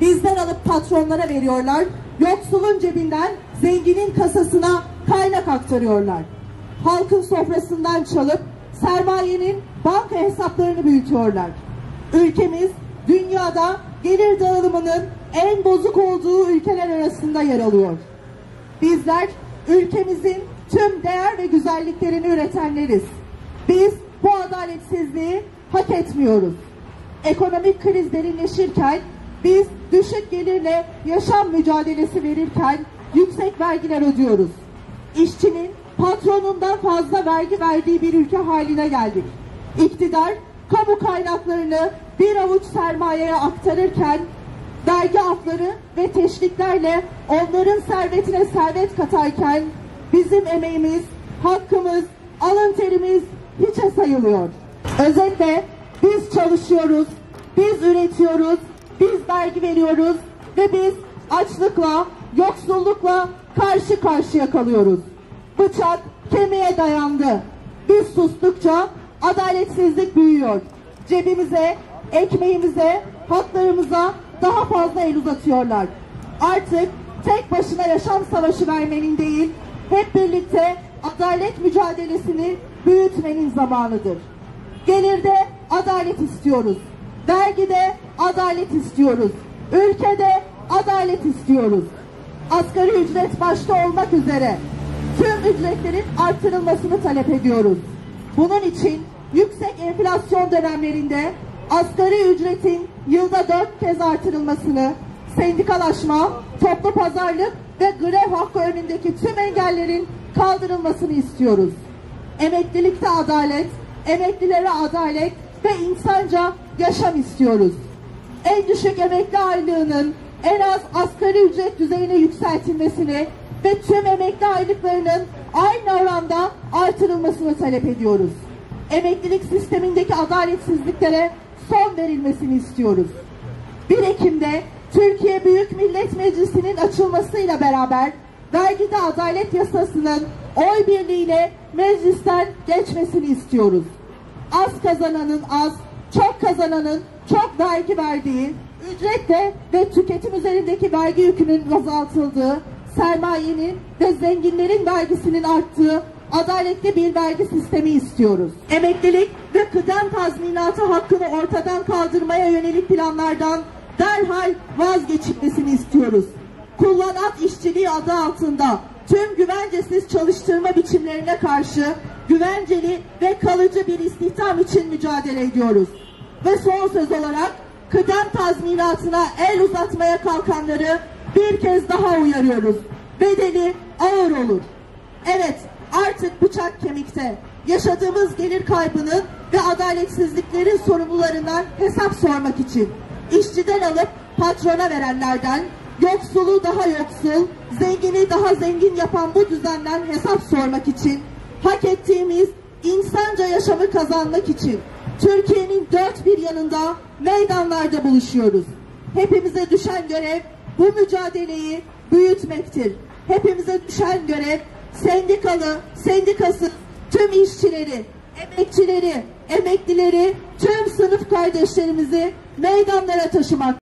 bizden alıp patronlara veriyorlar. Yoksulun cebinden zenginin kasasına kaynak aktarıyorlar. Halkın sofrasından çalıp sermayenin banka hesaplarını büyütüyorlar. Ülkemiz dünyada gelir dağılımının en bozuk olduğu ülkeler arasında yer alıyor. Bizler ülkemizin tüm değer ve güzelliklerini üretenleriz. Biz bu adaletsizliği hak etmiyoruz. Ekonomik kriz derinleşirken, biz düşük gelirle yaşam mücadelesi verirken yüksek vergiler ödüyoruz. İşçinin patronundan fazla vergi verdiği bir ülke haline geldik. İktidar kamu kaynaklarını bir avuç sermayeye aktarırken vergi afları ve teşviklerle onların servetine servet katarken bizim emeğimiz, hakkımız, alın terimiz hiçe sayılıyor. Özetle biz çalışıyoruz, biz üretiyoruz, biz vergi veriyoruz ve biz açlıkla, yoksullukla karşı karşıya kalıyoruz. Bıçak kemiğe dayandı. Biz sustukça adaletsizlik büyüyor. Cebimize, ekmeğimize, haklarımıza daha fazla el uzatıyorlar. Artık tek başına yaşam savaşı vermenin değil, hep birlikte adalet mücadelesini büyütmenin zamanıdır. Gelirde adalet istiyoruz. Vergide adalet istiyoruz. Ülkede adalet istiyoruz. Asgari ücret başta olmak üzere tüm ücretlerin artırılmasını talep ediyoruz. Bunun için yüksek enflasyon dönemlerinde asgari ücretin yılda 4 kez artırılmasını, sendikalaşma, toplu pazarlık ve grev hakkı önündeki tüm engellerin kaldırılmasını istiyoruz. Emeklilikte adalet, emeklilere adalet ve insanca yaşam istiyoruz. En düşük emekli aylığının en az asgari ücret düzeyine yükseltilmesini ve tüm emekli aylıklarının aynı oranda artırılmasını talep ediyoruz. Emeklilik sistemindeki adaletsizliklere son verilmesini istiyoruz. 1 Ekim'de Türkiye Büyük Millet Meclisi'nin açılmasıyla beraber vergide adalet yasasının oy birliğiyle meclisten geçmesini istiyoruz. Az kazananın az, çok kazananın çok vergi verdiği, ücretle ve tüketim üzerindeki vergi yükünün azaltıldığı, sermayenin ve zenginlerin vergisinin arttığı adaletli bir vergi sistemi istiyoruz. Emeklilik ve kıdem tazminatı hakkını ortadan kaldırmaya yönelik planlardan derhal vazgeçilmesini istiyoruz. Kullanat işçiliği adı altında tüm güvencesiz çalıştırma biçimlerine karşı güvenceli ve kalıcı bir istihdam için mücadele ediyoruz. Ve son söz olarak kıdem tazminatına el uzatmaya kalkanları bir kez daha uyarıyoruz. Bedeli ağır olur. Evet, artık bıçak kemikte. Yaşadığımız gelir kaybının ve adaletsizliklerin sorumlularından hesap sormak için işçiden alıp patrona verenlerden, yoksulu daha yoksul, zengini daha zengin yapan bu düzenden hesap sormak için, hak ettiğimiz insanca yaşamı kazanmak için Türkiye'nin dört bir yanında meydanlarda buluşuyoruz. Hepimize düşen görev bu mücadeleyi büyütmektir. Hepimize düşen görev sendikalı, sendikasız tüm işçileri, emekçileri, emeklileri, tüm sınıf kardeşlerimizi meydanlara taşımak.